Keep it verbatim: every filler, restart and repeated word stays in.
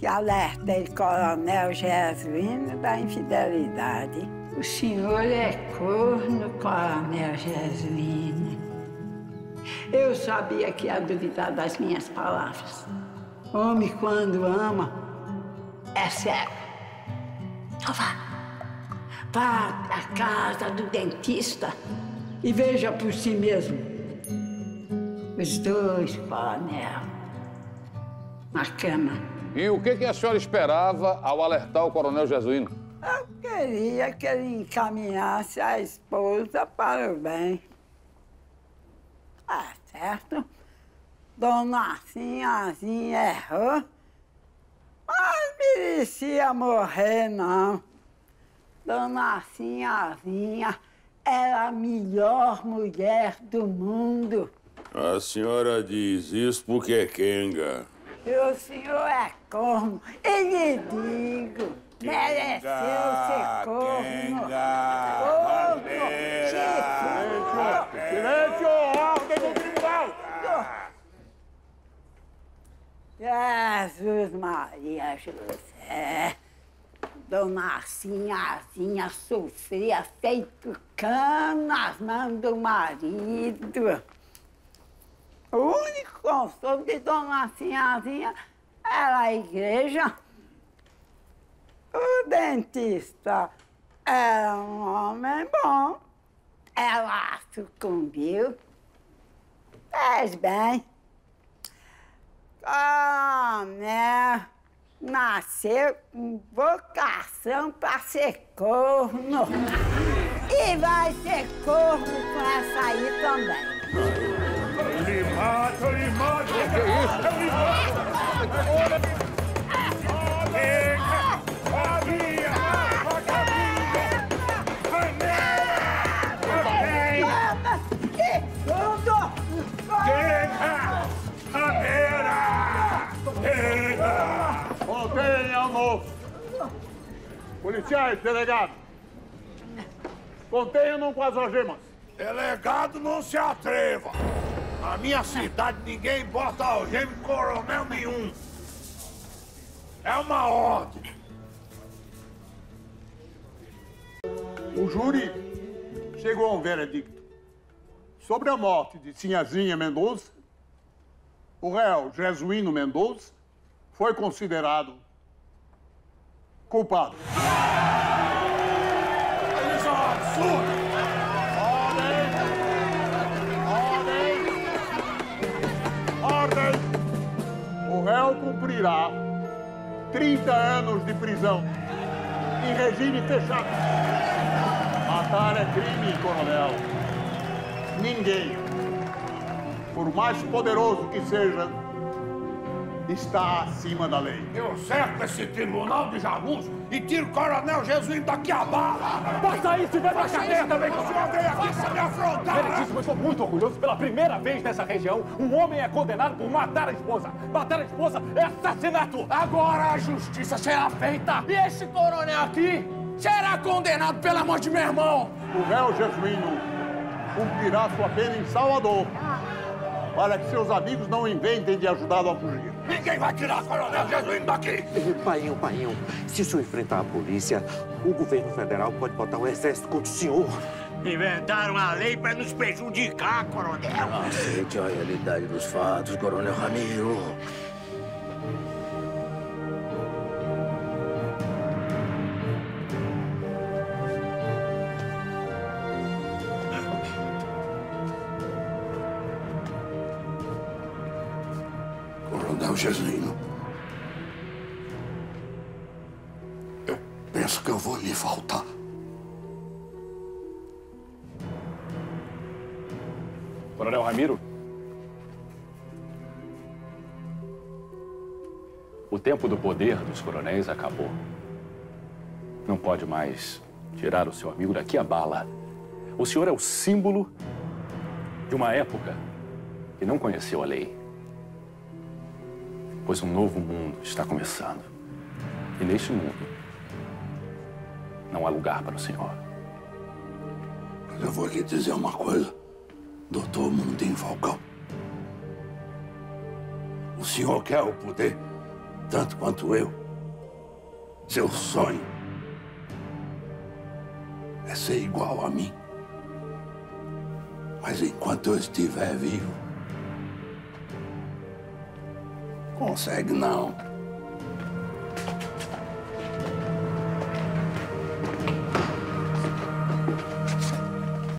que alertei Coronel Jesuíno da infidelidade. O senhor é corno, Coronel Jesuíno. Eu sabia que ia duvidar das minhas palavras. Homem, quando ama, é cego. Então vá, vá à casa do dentista e veja por si mesmo. Os dois, Coronel, na cama. E o que a senhora esperava ao alertar o Coronel Jesuíno? Eu queria que ele encaminhasse a esposa para o bem. Ah, certo? Dona Sinhazinha errou, mas merecia morrer, não. Dona Sinhazinha era a melhor mulher do mundo. A senhora diz isso porque é quenga. E o senhor é corno, e lhe digo, quenga, mereceu ser corno. Quenga, corno, chifrudo. Silêncio, ordem do tribunal! Jesus Maria José, Dona Sinhazinha sofria feito cana nas mãos do marido. O único consolo de Dona Sinhazinha era a igreja. O dentista era um homem bom. Ela sucumbiu. Fez bem. Coronel nasceu com vocação para ser corno. E vai ser corno com essa aí também. Lhe mato, lhe mato. O que é isso? Lhe mato. Pega, família, vagabunda, panela, papel. Que tudo! Pega, panela. Voltem ao novo. Policiais, delegado. Contenham-no com as algemas. Delegado, não se atreva. Na minha cidade, ninguém bota algema em coronel nenhum. É uma ordem. O júri chegou a um veredicto. Sobre a morte de Sinhazinha Mendonça, o réu Jesuíno Mendonça foi considerado culpado. Isso é um absurdo! Ordem! Ordem! Ordem! O réu cumprirá trinta anos de prisão em regime fechado. Matar é crime, coronel. Ninguém, por mais poderoso que seja, está acima da lei. Eu cerco esse tribunal de jagunços e tiro o Coronel Jesuíno daqui a bala. Passa isso e vai pra cadeia também, coronel. O senhor veio aqui pra me afrontar. Veredíssimo, eu estou muito orgulhoso. Pela primeira vez nessa região, um homem é condenado por matar a esposa. Matar a esposa é assassinato. Agora a justiça será feita. E este coronel aqui será condenado pela morte de meu irmão. O réu Jesuíno cumprirá sua pena em Salvador, para que seus amigos não inventem de ajudá-lo a fugir. Ninguém vai tirar o Coronel Jesuíno daqui! Painho, painho, se o senhor enfrentar a polícia, o governo federal pode botar um exército contra o senhor. Inventaram a lei para nos prejudicar, coronel. Não aceite a realidade dos fatos, Coronel Ramiro. Jesuíno, eu penso que eu vou lhe faltar. Coronel Ramiro, o tempo do poder dos coronéis acabou. Não pode mais tirar o seu amigo daqui a bala. O senhor é o símbolo de uma época que não conheceu a lei. Pois um novo mundo está começando. E neste mundo, não há lugar para o senhor. Mas eu vou lhe dizer uma coisa, doutor Mundinho Falcão. O senhor quer o poder, tanto quanto eu, seu sonho é ser igual a mim. Mas enquanto eu estiver vivo, consegue não.